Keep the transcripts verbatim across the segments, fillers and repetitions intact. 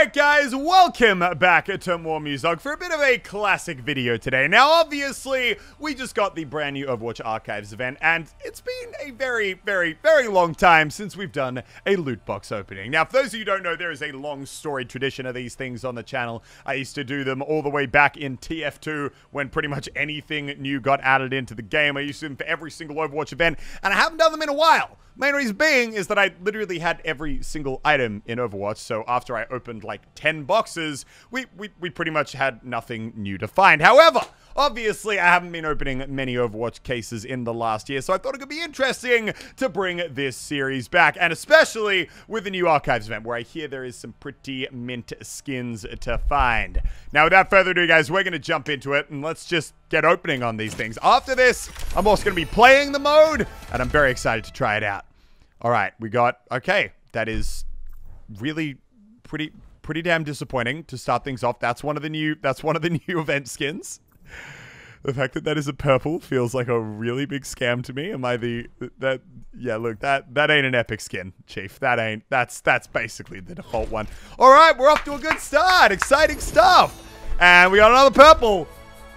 Alright guys, welcome back to more Muselk for a bit of a classic video today. Now obviously, we just got the brand new Overwatch Archives event, and it's been a very, very, very long time since we've done a loot box opening. Now for those of you who don't know, there is a long storied tradition of these things on the channel. I used to do them all the way back in T F two, when pretty much anything new got added into the game. I used to do them for every single Overwatch event, and I haven't done them in a while. Main reason being is that I literally had every single item in Overwatch, so after I opened like ten boxes, we, we, we pretty much had nothing new to find. However, obviously I haven't been opening many Overwatch cases in the last year, so I thought it could be interesting to bring this series back, and especially with the new Archives event, where I hear there is some pretty mint skins to find. Now without further ado guys, we're going to jump into it, and let's just get opening on these things. After this, I'm also going to be playing the mode, and I'm very excited to try it out. All right, we got, okay, that is really pretty, pretty damn disappointing to start things off. That's one of the new, that's one of the new event skins. The fact that that is a purple feels like a really big scam to me. Am I the, that, yeah, look, that, that ain't an epic skin, Chief. That ain't, that's, that's basically the default one. All right, we're off to a good start. Exciting stuff. And we got another purple.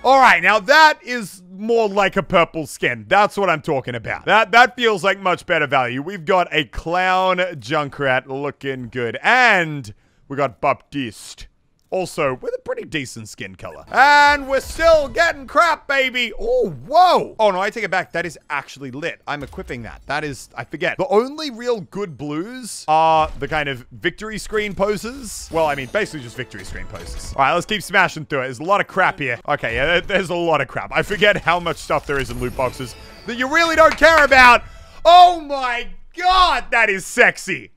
All right, now that is more like a purple skin. That's what I'm talking about. That that feels like much better value. We've got a clown Junkrat looking good. And we got Baptiste, also with a pretty decent skin color. And we're still getting crap, baby. Oh, whoa. Oh, no, I take it back. That is actually lit. I'm equipping that. That is, I forget. The only real good blues are the kind of victory screen poses. Well, I mean, basically just victory screen poses. All right, let's keep smashing through it. There's a lot of crap here. Okay, yeah, there's a lot of crap. I forget how much stuff there is in loot boxes that you really don't care about. Oh my God, that is sexy.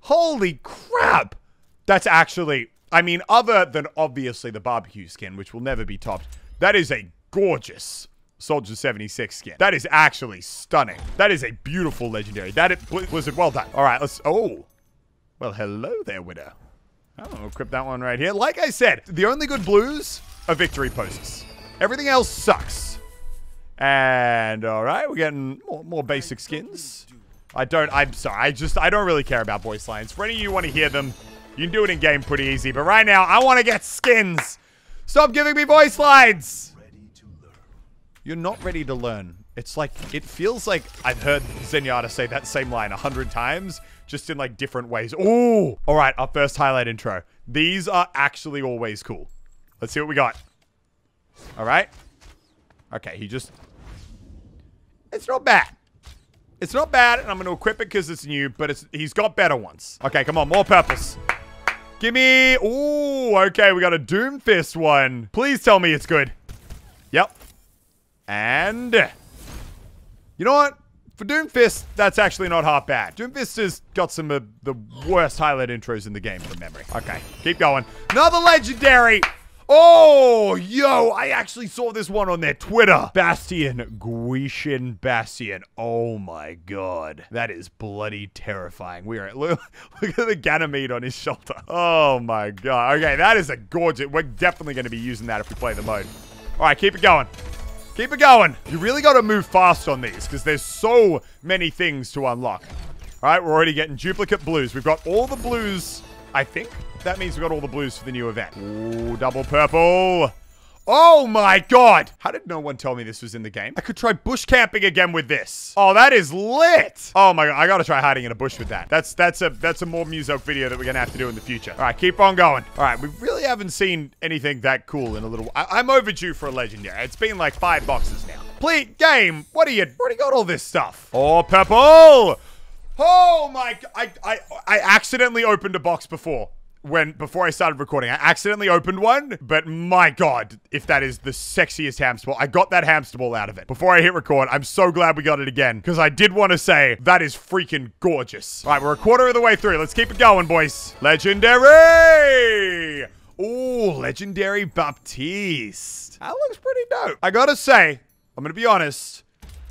Holy crap. That's actually... I mean, other than obviously the barbecue skin, which will never be topped, that is a gorgeous Soldier seventy-six skin. That is actually stunning. That is a beautiful legendary. That is Blizzard, well done. All right, let's, oh. Well, hello there, Widow. I'll equip that one right here. Like I said, the only good blues are victory poses. Everything else sucks. And all right, we're getting more, more basic skins. I don't, I'm sorry, I just, I don't really care about voice lines. For any of you who want to hear them, you can do it in game pretty easy, but right now I want to get skins. Stop giving me voice lines. Ready to learn. You're not ready to learn. It's like, it feels like I've heard Zenyatta say that same line a hundred times, just in like different ways. Ooh. All right, our first highlight intro. These are actually always cool. Let's see what we got. All right. Okay, he just, it's not bad. It's not bad, and I'm going to equip it because it's new, but it's, he's got better ones. Okay, come on, more purples. Give me... Ooh, okay, we got a Doomfist one. Please tell me it's good. Yep. And... You know what? For Doomfist, that's actually not half bad. Doomfist has got some of the worst highlight intros in the game from memory. Okay, keep going. Another legendary! Oh, yo, I actually saw this one on their Twitter. Bastion, Gwishin Bastion. Oh my God. That is bloody terrifying. We are, look, look at the Ganymede on his shoulder. Oh my God. Okay, that is a gorgeous. We're definitely going to be using that if we play the mode. All right, keep it going. Keep it going. You really got to move fast on these because there's so many things to unlock. All right, we're already getting duplicate blues. We've got all the blues, I think. That means we got all the blues for the new event. Ooh, double purple. Oh my God. How did no one tell me this was in the game? I could try bush camping again with this. Oh, that is lit. Oh my God, I gotta try hiding in a bush with that. That's that's a that's a more Muselk video that we're gonna have to do in the future. All right, keep on going. All right, we really haven't seen anything that cool in a little while. I'm overdue for a legendary. It's been like five boxes now. Please, game, what are you? Already got all this stuff. Oh, purple. Oh my, I, I, I accidentally opened a box before. When, before I started recording, I accidentally opened one, but my God, if that is the sexiest hamster ball. I got that hamster ball out of it. Before I hit record, I'm so glad we got it again, because I did want to say, that is freaking gorgeous. All right, we're a quarter of the way through. Let's keep it going, boys. Legendary! Ooh, legendary Baptiste. That looks pretty dope. I gotta say, I'm gonna be honest,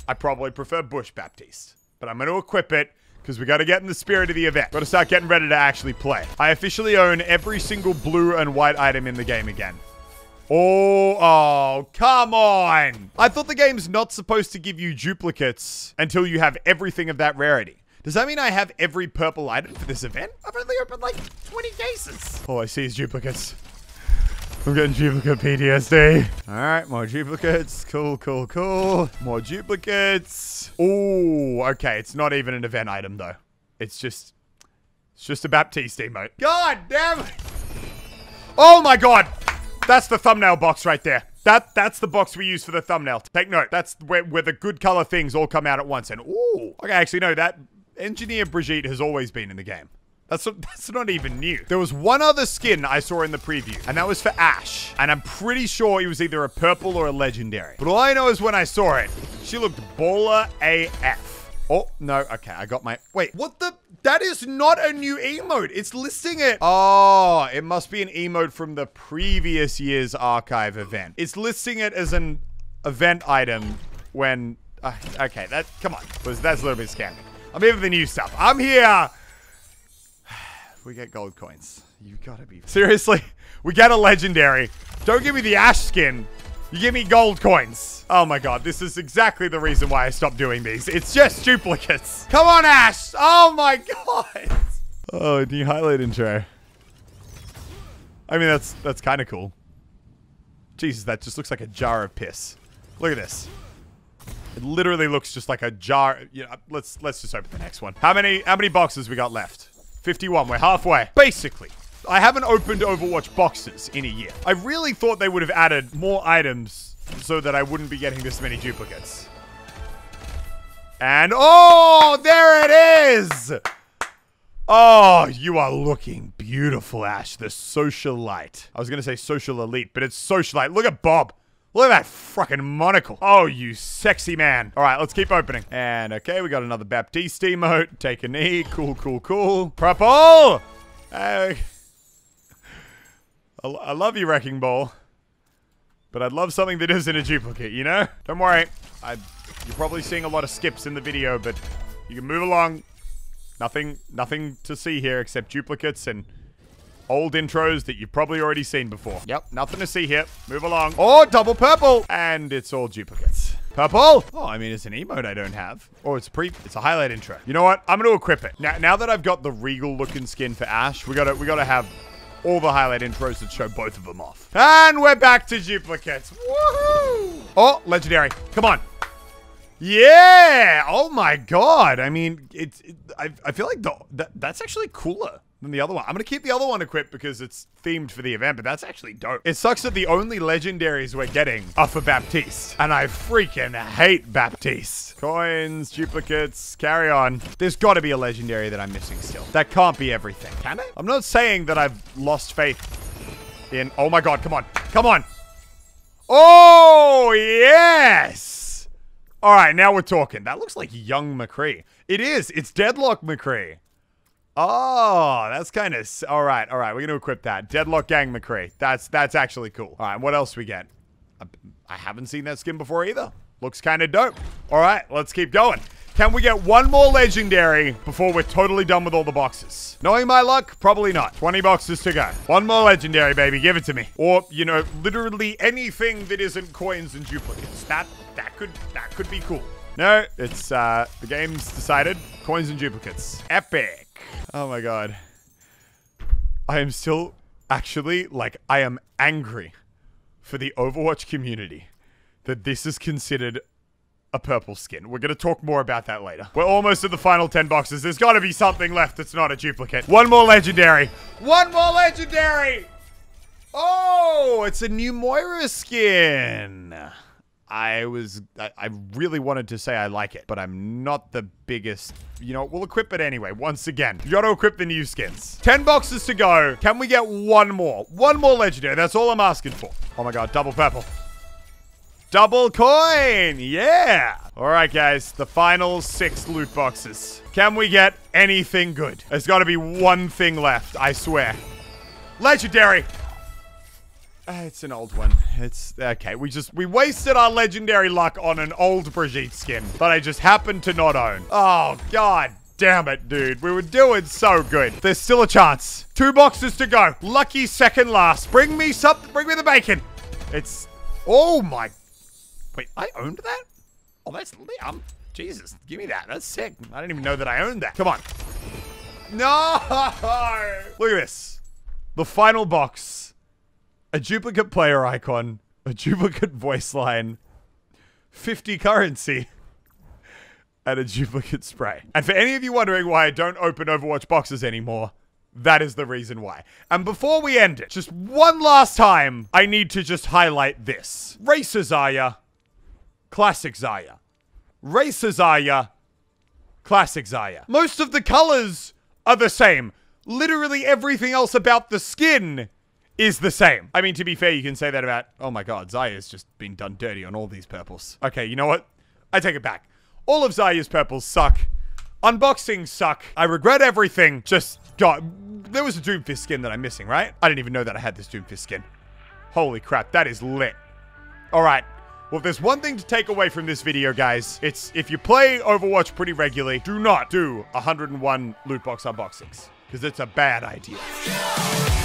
I probably prefer Bush Baptiste, but I'm gonna equip it, because we got to get in the spirit of the event. Got to start getting ready to actually play. I officially own every single blue and white item in the game again. Oh, oh, come on. I thought the game's not supposed to give you duplicates until you have everything of that rarity. Does that mean I have every purple item for this event? I've only opened like twenty cases. All I see is duplicates. I'm getting duplicate P T S D. All right, more duplicates. Cool, cool, cool. More duplicates. Oh, okay. It's not even an event item though. It's just, it's just a Baptiste emote. God damn it. Oh my God. That's the thumbnail box right there. That, that's the box we use for the thumbnail. Take note, that's where, where the good color things all come out at once. And ooh, okay, actually no, that engineer Brigitte has always been in the game. That's, that's not even new. There was one other skin I saw in the preview, and that was for Ash. And I'm pretty sure it was either a purple or a legendary. But all I know is when I saw it, she looked baller A F. Oh, no, okay, I got my, wait, what the? That is not a new emote. It's listing it. Oh, it must be an emote from the previous year's archive event. It's listing it as an event item when... Uh, okay, that... Come on. That's a little bit scammy. I'm here for the new stuff. I'm here. We get gold coins. You gotta be... Seriously? We get a legendary. Don't give me the Ash skin. You give me gold coins. Oh my God, this is exactly the reason why I stopped doing these. It's just duplicates. Come on, Ash. Oh my God. Oh, new highlight intro. I mean, that's that's kind of cool. Jesus, that just looks like a jar of piss. Look at this. It literally looks just like a jar. You know, let's let's just open the next one. How many how many boxes we got left? fifty-one. We're halfway. Basically. I haven't opened Overwatch boxes in a year. I really thought they would have added more items so that I wouldn't be getting this many duplicates. And oh, there it is! Oh, you are looking beautiful, Ash, the socialite. I was gonna say social elite, but it's socialite. Look at Bob. Look at that fucking monocle. Oh, you sexy man. All right, let's keep opening. And okay, we got another Baptiste emote. Take a knee. Cool, cool, cool. Purple! Uh, I love you, Wrecking Ball, but I'd love something that isn't a duplicate, you know? Don't worry, I, you're probably seeing a lot of skips in the video, but you can move along. Nothing, nothing to see here except duplicates and old intros that you've probably already seen before. Yep, nothing to see here. Move along. Oh, double purple! And it's all duplicates. Purple! Oh, I mean, it's an emote I don't have. Oh, it's a pre- it's a highlight intro. You know what? I'm gonna equip it. Now, now that I've got the regal-looking skin for Ash, we gotta, we gotta have... all the highlight intros that show both of them off. And we're back to duplicates. Woohoo! Oh, legendary. Come on. Yeah! Oh my God. I mean, it's. It, I, I feel like the, that, that's actually cooler than the other one. I'm going to keep the other one equipped because it's themed for the event, but that's actually dope. It sucks that the only legendaries we're getting are for Baptiste. And I freaking hate Baptiste. Coins, duplicates, carry on. There's got to be a legendary that I'm missing still. That can't be everything, can it? I'm not saying that I've lost faith in... Oh my God, come on. Come on. Oh, yes. All right, now we're talking. That looks like young McCree. It is. It's Deadlock McCree. Oh, that's kind of... All right, all right. We're going to equip that. Deadlock Gang McCree. That's that's actually cool. All right, what else we get? I, I haven't seen that skin before either. Looks kind of dope. All right, let's keep going. Can we get one more legendary before we're totally done with all the boxes? Knowing my luck, probably not. twenty boxes to go. One more legendary, baby. Give it to me. Or, you know, literally anything that isn't coins and duplicates. That that could that could be cool. No, it's... uh the game's decided. Coins and duplicates. Epic. Oh my God. I am still actually, like, I am angry for the Overwatch community that this is considered a purple skin. We're going to talk more about that later. We're almost at the final ten boxes. There's got to be something left that's not a duplicate. One more legendary. One more legendary. Oh, it's a new Moira skin. I was, I, I really wanted to say I like it, but I'm not the biggest, you know, we'll equip it anyway. Once again, you got to equip the new skins. ten boxes to go. Can we get one more? One more legendary. That's all I'm asking for. Oh my God. Double purple. Double coin. Yeah. All right, guys. The final six loot boxes. Can we get anything good? There's got to be one thing left. I swear. Legendary. Uh, it's an old one. It's okay. We just we wasted our legendary luck on an old Brigitte skin that I just happened to not own. Oh God damn it, dude. We were doing so good. There's still a chance. Two boxes to go. Lucky second last. Bring me something. Bring me the bacon. It's oh my. Wait, I owned that? Oh, that's I'm Jesus, give me that. That's sick. I didn't even know that I owned that. Come on. No! Look at this. The final box. A duplicate player icon. A duplicate voice line. fifty currency. And a duplicate spray. And for any of you wondering why I don't open Overwatch boxes anymore, that is the reason why. And before we end it, just one last time, I need to just highlight this. Racer Zarya, classic Zarya. Racer Zarya, classic Zarya. Most of the colors are the same. Literally everything else about the skin is the same. I mean, to be fair, you can say that about, oh my God, Zarya's just been done dirty on all these purples. Okay, you know what? I take it back. All of Zarya's purples suck. Unboxings suck. I regret everything. Just, God, there was a Doomfist skin that I'm missing, right? I didn't even know that I had this Doomfist skin. Holy crap, that is lit. All right. Well, if there's one thing to take away from this video, guys, it's if you play Overwatch pretty regularly, do not do one hundred and one loot box unboxings, because it's a bad idea.